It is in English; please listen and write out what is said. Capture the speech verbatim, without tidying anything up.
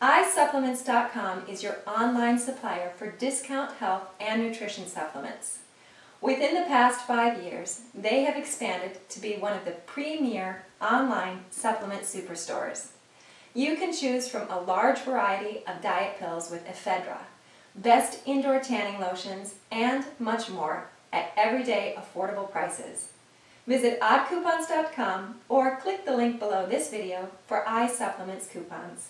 i Supplements dot com is your online supplier for discount health and nutrition supplements. Within the past five years, they have expanded to be one of the premier online supplement superstores. You can choose from a large variety of diet pills with ephedra, best indoor tanning lotions, and much more at everyday affordable prices. Visit odd coupons dot com or click the link below this video for iSupplements coupons.